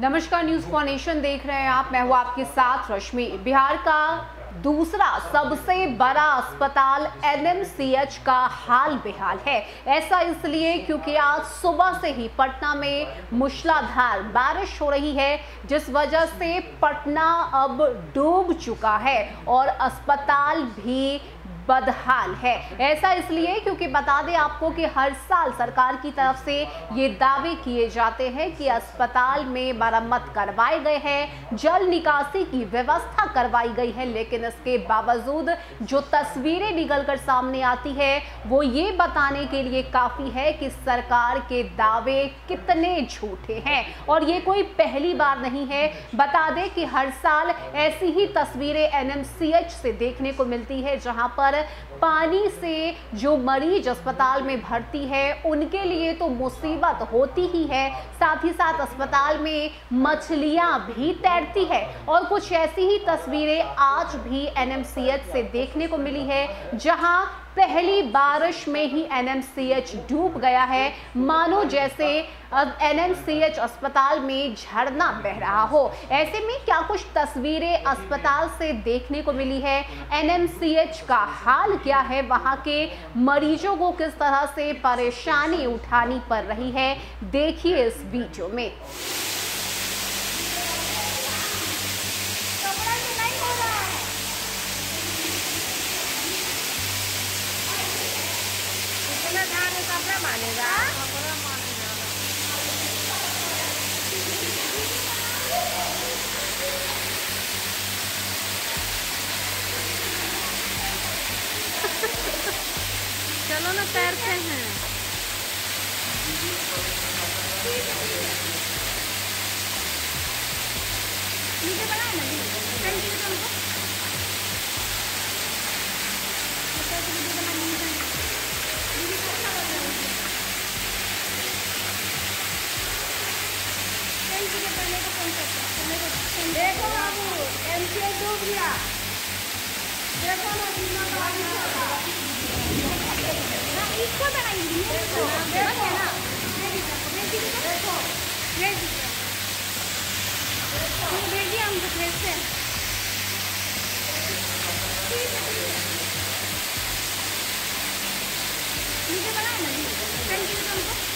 नमस्कार, news foundation देख रहे हैं आप। मैं हूं आपके साथ रश्मि। बिहार का दूसरा सबसे बड़ा अस्पताल एनएमसीएच का हाल बेहाल है। ऐसा इसलिए क्योंकि आज सुबह से ही पटना में मूसलाधार बारिश हो रही है, जिस वजह से पटना अब डूब चुका है और अस्पताल भी बदहाल है। ऐसा इसलिए क्योंकि बता दें आपको कि हर साल सरकार की तरफ से ये दावे किए जाते हैं कि अस्पताल में मरम्मत करवाए गए हैं, जल निकासी की व्यवस्था करवाई गई है, लेकिन इसके बावजूद जो तस्वीरें निकलकर सामने आती है वो ये बताने के लिए काफ़ी है कि सरकार के दावे कितने झूठे हैं। और ये कोई पहली बार नहीं है। बता दें कि हर साल ऐसी ही तस्वीरें एनएमसीएच से देखने को मिलती है, जहाँ पर पानी से जो मरीज अस्पताल में भर्ती है उनके लिए तो मुसीबत होती ही है, साथ ही साथ अस्पताल में मछलियां भी तैरती है। और कुछ ऐसी ही तस्वीरें आज भी एनएमसीएच से देखने को मिली है, जहां पहली बारिश में ही एनएमसीएच डूब गया है, मानो जैसे अब एनएमसीएच अस्पताल में झरना बह रहा हो। ऐसे में क्या कुछ तस्वीरें अस्पताल से देखने को मिली है, एनएमसीएच का हाल क्या है, वहां के मरीजों को किस तरह से परेशानी उठानी पड़ रही है, देखिए इस वीडियो में। चलो ना, तैरते हैं। नीचे बढ़ाओ ना, नीचे देखो बाबू, एमसीएच डूब गया। देखो ना, बीमा ना इसको बनाएंगे, देखो ना, देखो भेजिए हमको ट्रेस से। नीचे बनाए ना, थैंक यू हमको।